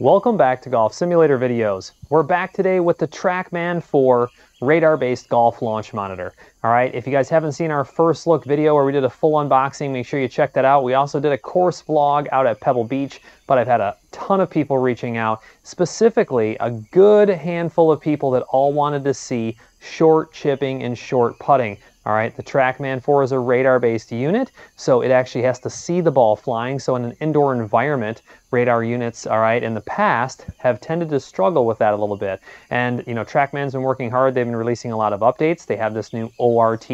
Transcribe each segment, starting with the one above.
Welcome back to Golf Simulator Videos. We're back today with the Trackman 4 radar-based golf launch monitor. All right, if you guys haven't seen our first look video where we did a full unboxing, make sure you check that out. We also did a course vlog out at Pebble Beach, but I've had a ton of people reaching out, specifically a good handful of people that all wanted to see short chipping and short putting. All right, the Trackman 4 is a radar-based unit, so it actually has to see the ball flying. So in an indoor environment, radar units, all right, in the past have tended to struggle with that a little bit. And, you know, Trackman's been working hard. They've been releasing a lot of updates. They have this new ORT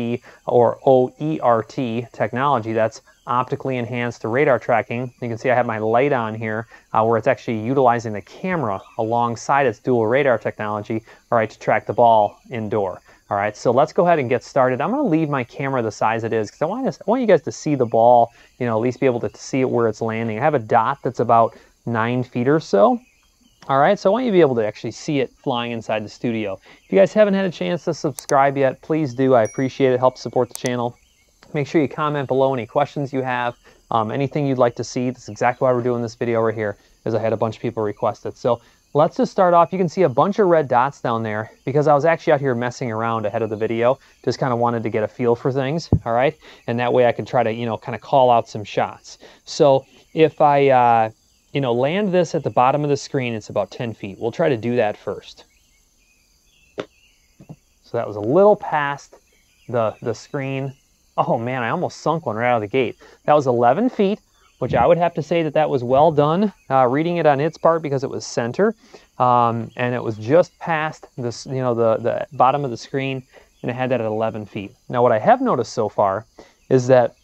or OERT technology that's optically enhanced radar tracking. You can see I have my light on here where it's actually utilizing the camera alongside its dual radar technology, all right, to track the ball indoor. All right, so let's go ahead and get started. I'm going to leave my camera the size it is because I want you guys to see the ball, you know, at least be able to see it where it's landing. I have a dot that's about 9 feet or so. All right, so I want you to be able to actually see it flying inside the studio. If you guys haven't had a chance to subscribe yet, please do. I appreciate it. Help support the channel. Make sure you comment below any questions you have, anything you'd like to see. That's exactly why we're doing this video right here, as I had a bunch of people request it. So let's just start off. You can see a bunch of red dots down there because I was actually out here messing around ahead of the video. Just kind of wanted to get a feel for things, all right? And that way I could try to, you know, kind of call out some shots. So if I, you know, land this at the bottom of the screen, it's about 10 feet. We'll try to do that first. So that was a little past the screen. Oh man, I almost sunk one right out of the gate. That was 11 feet. Which I would have to say that that was well done, reading it on its part because it was center, and it was just past this, you know, the bottom of the screen, and it had that at 11 feet. Now, what I have noticed so far is that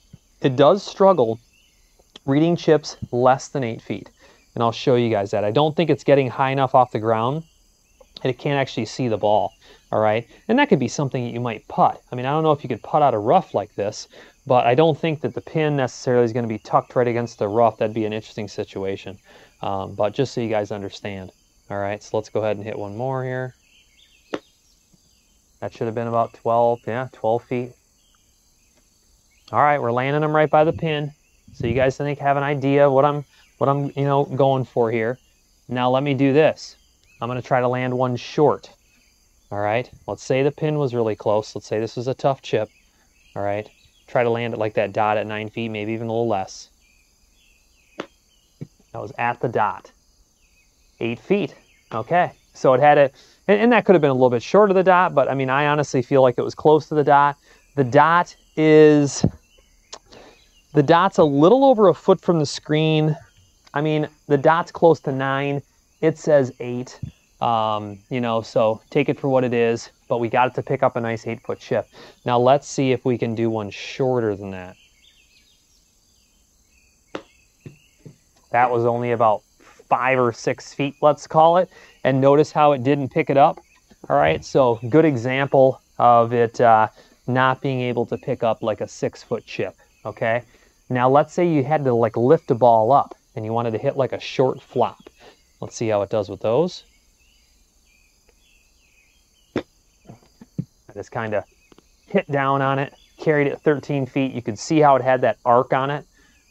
it does struggle reading chips less than 8 feet, and I'll show you guys that. I don't think it's getting high enough off the ground that it can't actually see the ball, all right? And that could be something that you might putt. I mean, I don't know if you could putt out a rough like this, but I don't think that the pin necessarily is going to be tucked right against the rough. That'd be an interesting situation. But just so you guys understand. All right, so let's go ahead and hit one more here. That should have been about 12 feet. All right, we're landing them right by the pin. So you guys, I think, have an idea of what I'm you know, going for here. Now let me do this. I'm going to try to land one short. All right, let's say the pin was really close. Let's say this was a tough chip. All right. Try to land it like that dot at 9 feet, maybe even a little less. That was at the dot. 8 feet. Okay. So it had it, and that could have been a little bit short of the dot, but I mean, I honestly feel like it was close to the dot. The dot's a little over a foot from the screen. I mean, the dot's close to 9. It says 8. You know, so take it for what it is, but we got it to pick up a nice 8 foot chip. Now let's see if we can do one shorter than that. That was only about 5 or 6 feet, let's call it. And notice how it didn't pick it up. All right, so good example of it not being able to pick up like a 6 foot chip, okay? Now let's say you had to like lift the ball up and you wanted to hit like a short flop. Let's see how it does with those. I just kind of hit down on it, carried it 13 feet. You could see how it had that arc on it,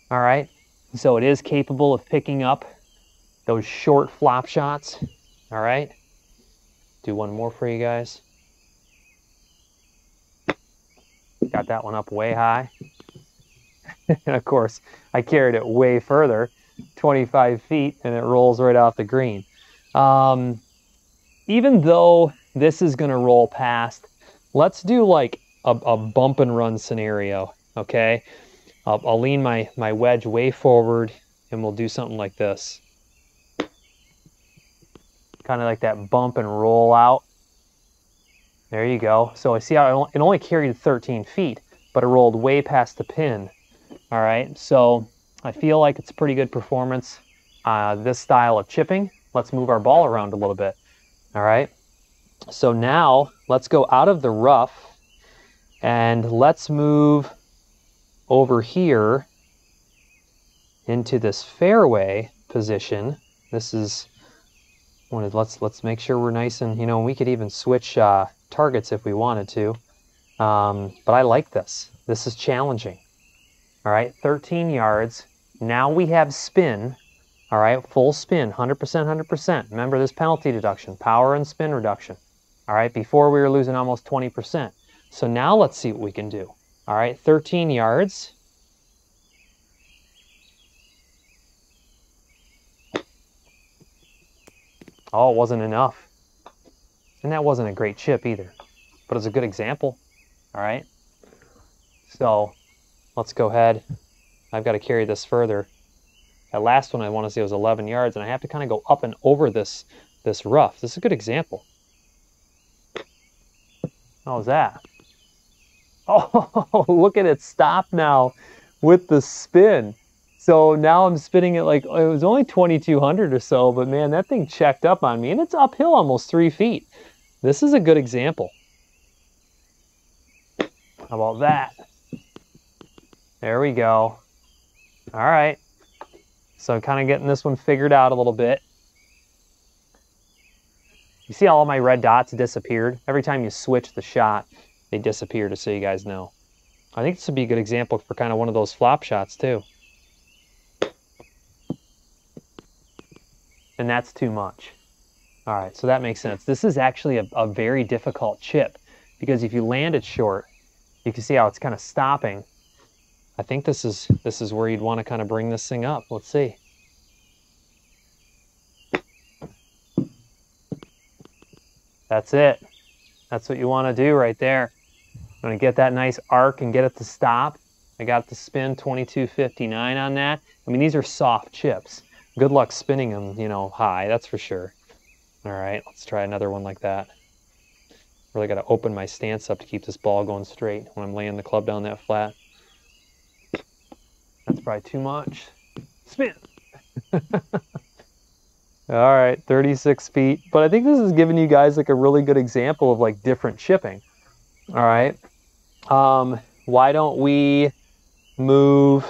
all right? So it is capable of picking up those short flop shots, all right? Do one more for you guys. Got that one up way high. And of course, I carried it way further, 25 feet, and it rolls right off the green. Even though this is gonna roll past, let's do like a bump and run scenario, okay? I'll lean my wedge way forward and we'll do something like this. Kind of like that bump and roll out. There you go. So I see how it only carried 13 feet, but it rolled way past the pin. All right, so I feel like it's a pretty good performance, this style of chipping. Let's move our ball around a little bit, all right? So now let's go out of the rough and let's move over here into this fairway position. This is one of, let's make sure we're nice and, you know, we could even switch targets if we wanted to. But I like this. This is challenging. All right, 13 yards. Now we have spin. All right, full spin, 100%, 100%. Remember this penalty deduction, power and spin reduction. All right, before we were losing almost 20%. So now let's see what we can do. All right, 13 yards. Oh, it wasn't enough. And that wasn't a great chip either, but it's a good example. All right, so let's go ahead. I've got to carry this further. That last one I want to see was 11 yards, and I have to kind of go up and over this rough. This is a good example. How's that? Oh, look at it stop now with the spin. So now I'm spinning it like it was only 2,200 or so, but man, that thing checked up on me, and it's uphill almost 3 feet. This is a good example. How about that? There we go. All right. So I'm kind of getting this one figured out a little bit. You see all my red dots disappeared? Every time you switch the shot, they disappear, just so you guys know. I think this would be a good example for kind of one of those flop shots too. And that's too much. All right, so that makes sense. This is actually a very difficult chip, because if you land it short, you can see how it's kind of stopping. I think this is where you'd want to kind of bring this thing up. Let's see. That's it. That's what you want to do right there. I'm going to get that nice arc and get it to stop. I got the spin 22.59 on that. I mean, these are soft chips. Good luck spinning them, you know, high, that's for sure. All right, let's try another one like that. Really got to open my stance up to keep this ball going straight when I'm laying the club down that flat. That's probably too much. Spin. All right, 36 feet. But I think this is giving you guys like a really good example of like different chipping. All right. Why don't we move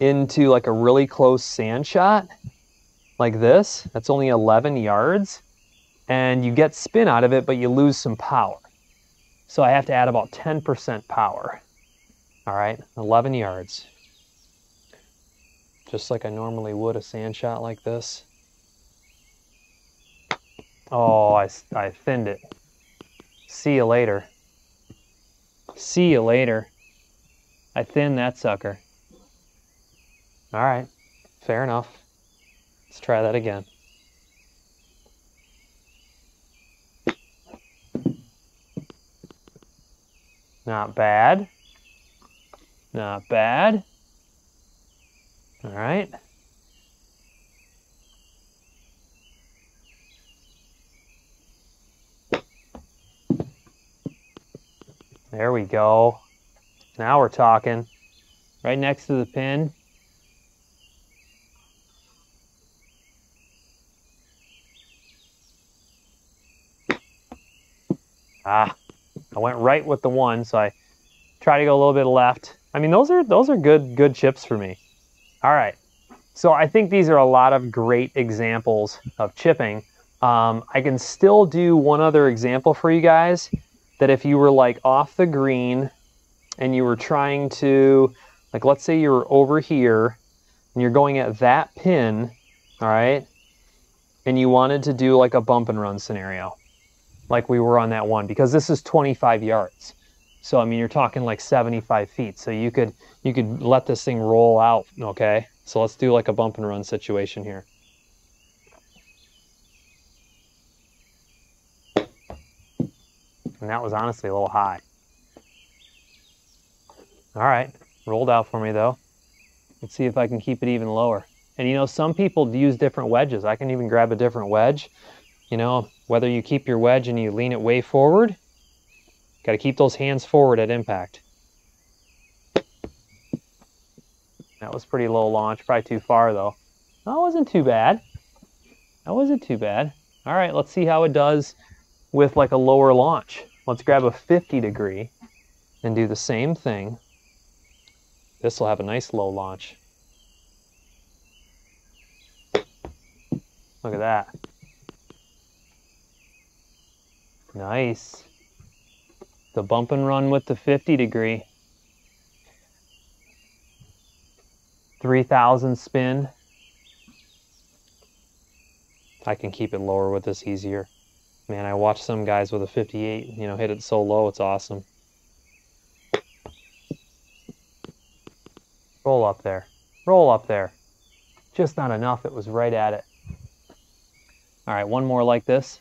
into like a really close sand shot like this? That's only 11 yards. And you get spin out of it, but you lose some power. So I have to add about 10% power. All right, 11 yards. Just like I normally would a sand shot like this. Oh, I thinned it. See you later. See you later. I thinned that sucker. All right, fair enough. Let's try that again. Not bad. Not bad. All right. There we go. Now we're talking. Right next to the pin. Ah, I went right with the one, so I try to go a little bit left. I mean, those are good chips for me. All right, so I think these are a lot of great examples of chipping. I can still do one other example for you guys, that if you were like off the green and you were trying to, like let's say you were over here and you're going at that pin, all right, and you wanted to do like a bump and run scenario, like we were on that one, because this is 25 yards. So, I mean, you're talking like 75 feet. So you could let this thing roll out, okay? So let's do like a bump and run situation here. And that was honestly a little high. All right, rolled out for me though. Let's see if I can keep it even lower. And you know, some people use different wedges. I can even grab a different wedge. You know, whether you keep your wedge and you lean it way forward, got to keep those hands forward at impact. That was pretty low launch, probably too far though. That wasn't too bad. That wasn't too bad. All right, let's see how it does with like a lower launch. Let's grab a 50 degree and do the same thing. This will have a nice low launch. Look at that. Nice. The bump and run with the 50 degree. 3,000 spin. I can keep it lower with this easier. Man, I watched some guys with a 58, you know, hit it so low, it's awesome. Roll up there. Roll up there. Just not enough. It was right at it. All right, one more like this.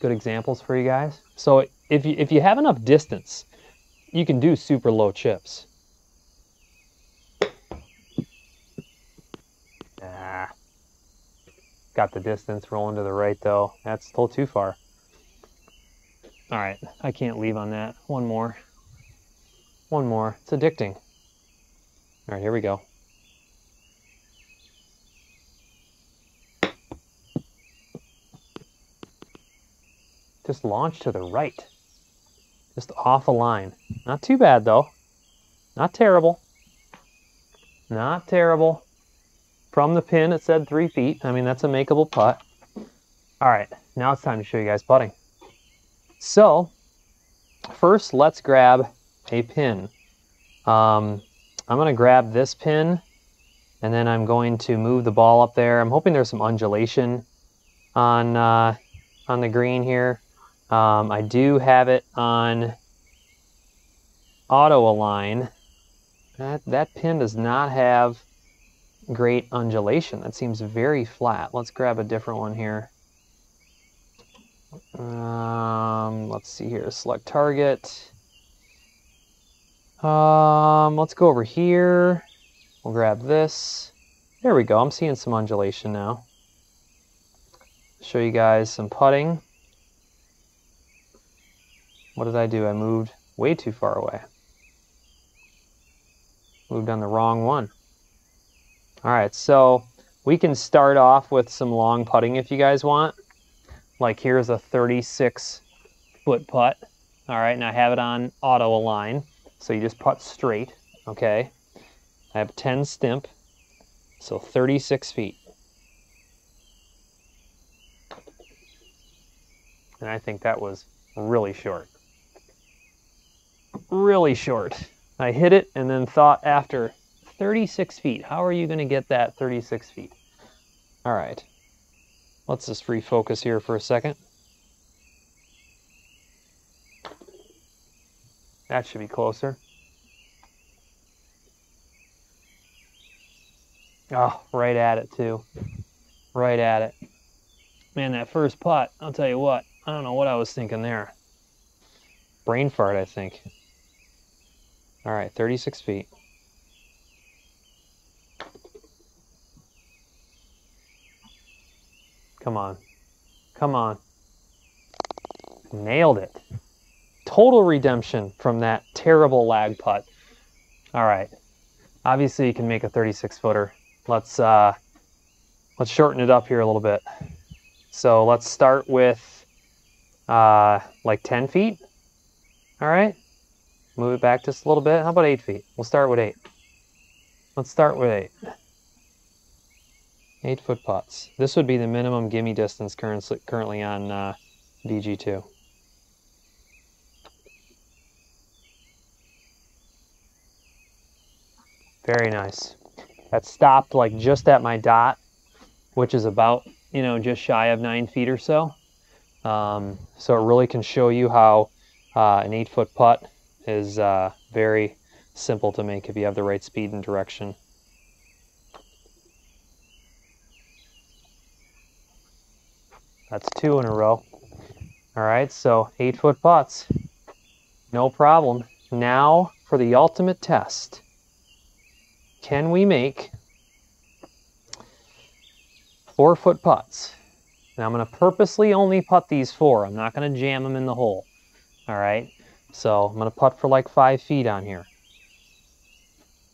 Good examples for you guys. So if you have enough distance, you can do super low chips. Ah, got the distance rolling to the right though. That's still too far. All right, I can't leave on that. One more. One more. It's addicting. All right, here we go. Just launch to the right. Just off a line. Not too bad though. Not terrible. Not terrible. From the pin it said 3 feet. I mean, that's a makeable putt. All right, now it's time to show you guys putting. So first let's grab a pin. I'm going to grab this pin and then I'm going to move the ball up there. I'm hoping there's some undulation on the green here. I do have it on auto align. That pin does not have great undulation. That seems very flat. Let's grab a different one here. Let's see here, select target. Let's go over here. We'll grab this. There we go. I'm seeing some undulation now. Show you guys some putting. What did I do? I moved way too far away. Moved on the wrong one. All right, so we can start off with some long putting if you guys want. Like here's a 36-foot putt. All right, and I have it on auto align. So you just putt straight, okay? I have 10 stimp, so 36 feet. And I think that was really short. Really short. I hit it and then thought after 36 feet, how are you going to get that 36 feet? All right. Let's just refocus here for a second. That should be closer. Oh, right at it too. Right at it. Man, that first putt, I'll tell you what, I don't know what I was thinking there. Brain fart, I think. All right, 36 feet. Come on. Come on. Nailed it. Total redemption from that terrible lag putt. All right. Obviously, you can make a 36-footer. Let's shorten it up here a little bit. So let's start with like 10 feet. All right. Move it back just a little bit. How about 8 feet? We'll start with 8. Let's start with 8. 8-foot putts. This would be the minimum gimme distance currently on VG2. Very nice. That stopped like just at my dot, which is about, you know, just shy of 9 feet or so. So it really can show you how an 8-foot putt is very simple to make if you have the right speed and direction. That's 2 in a row. All right, so 8-foot putts. No problem. Now for the ultimate test. Can we make 4-foot putts? And I'm going to purposely only putt these 4. I'm not going to jam them in the hole. All right. So I'm going to putt for like 5 feet on here.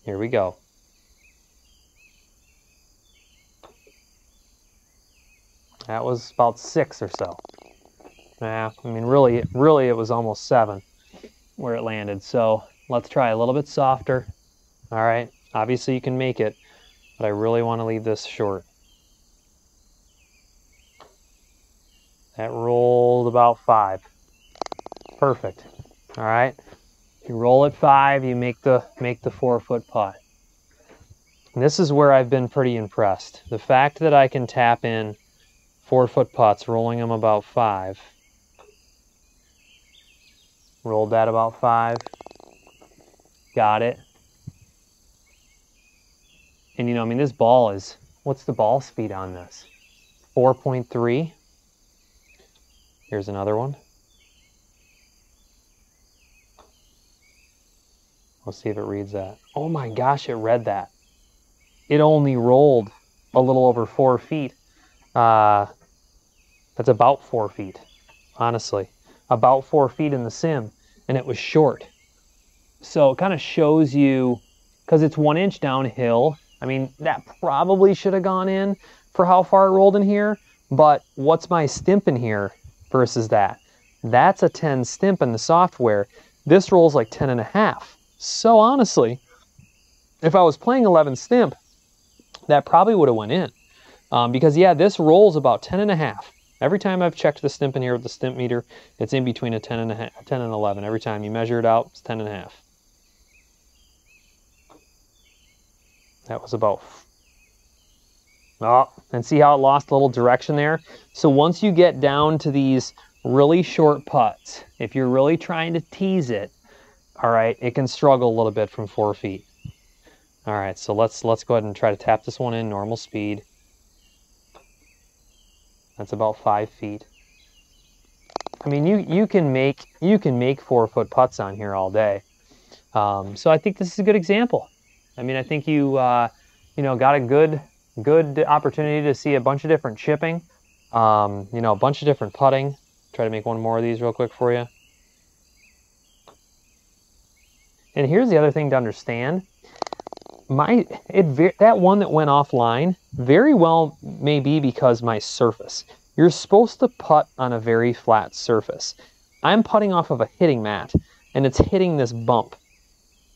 Here we go. That was about 6 or so. Yeah, I mean, really it was almost 7 where it landed. So let's try a little bit softer. All right. Obviously, you can make it, but I really want to leave this short. That rolled about 5. Perfect. All right. You roll at 5, you make the 4-foot putt. And this is where I've been pretty impressed. The fact that I can tap in 4 foot putts, rolling them about five. Rolled that about five. Got it. And you know, I mean, this ball is, what's the ball speed on this? 4.3. Here's another one. We'll see if it reads that. Oh my gosh, it read that. It only rolled a little over 4 feet. That's about 4 feet, honestly. About 4 feet in the sim, and it was short. So it kind of shows you, because it's 1 inch downhill. I mean, that probably should have gone in for how far it rolled in here, but what's my stimp in here versus that? That's a 10 stimp in the software. This rolls like 10 and a half. So honestly, if I was playing 11 stimp, that probably would have went in. Because yeah, this rolls about 10 and a half. Every time I've checked the stimp in here with the stimp meter, it's in between a 10 and a half, 10 and 11. Every time you measure it out, it's 10 and a half. That was about, oh, and see how it lost a little direction there? So once you get down to these really short putts, if you're really trying to tease it, all right, it can struggle a little bit from 4 feet. All right, so let's go ahead and try to tap this one in normal speed. That's about 5 feet. I mean, you can make 4 foot putts on here all day. So I think this is a good example. I mean, I think you you know, got a good opportunity to see a bunch of different chipping, you know, a bunch of different putting. Try to make one more of these real quick for you. And here's the other thing to understand. That one that went offline very well may be because my surface. You're supposed to putt on a very flat surface. I'm putting off of a hitting mat, and it's hitting this bump.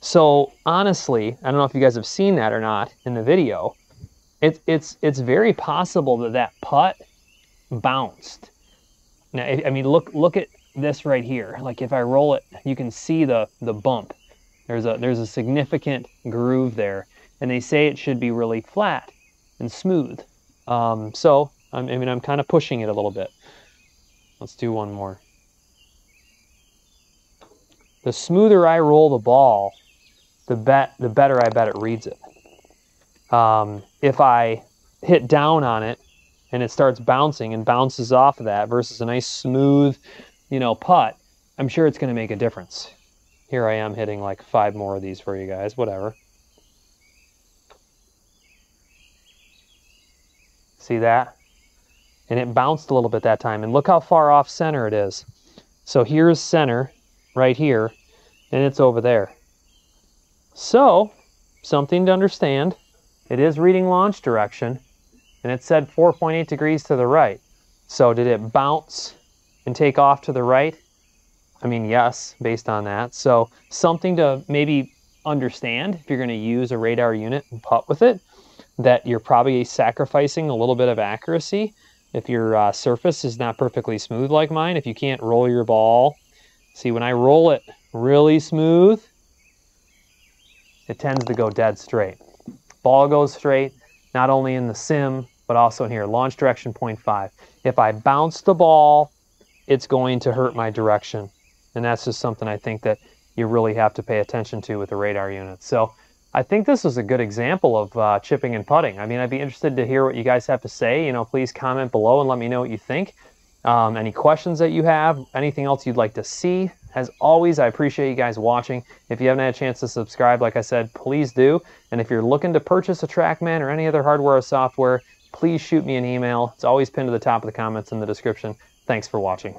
So honestly, I don't know if you guys have seen that or not in the video. It's very possible that that putt bounced. Now, I mean, look at this right here. Like if I roll it, you can see the bump. There's a significant groove there, and they say it should be really flat and smooth. So, I mean, I'm kind of pushing it a little bit. Let's do one more. The smoother I roll the ball, the better I bet it reads it. If I hit down on it and it starts bouncing and bounces off of that versus a nice smooth, you know, putt, I'm sure it's going to make a difference. Here I am hitting like 5 more of these for you guys, whatever. See that? And it bounced a little bit that time, and look how far off center it is. So here's center right here, and it's over there. So, something to understand, it is reading launch direction, and it said 4.8 degrees to the right. So did it bounce and take off to the right? I mean, yes, based on that. So something to maybe understand if you're going to use a radar unit and putt with it, that you're probably sacrificing a little bit of accuracy if your surface is not perfectly smooth like mine. If you can't roll your ball, see, when I roll it really smooth, it tends to go dead straight. Ball goes straight, not only in the sim, but also in here, launch direction 0.5. If I bounce the ball, it's going to hurt my direction. And that's just something I think that you really have to pay attention to with the radar unit. So I think this was a good example of chipping and putting. I mean, I'd be interested to hear what you guys have to say. You know, please comment below and let me know what you think. Any questions that you have, anything else you'd like to see. As always, I appreciate you guys watching. If you haven't had a chance to subscribe, like I said, please do. And if you're looking to purchase a TrackMan or any other hardware or software, please shoot me an email. It's always pinned to the top of the comments in the description. Thanks for watching.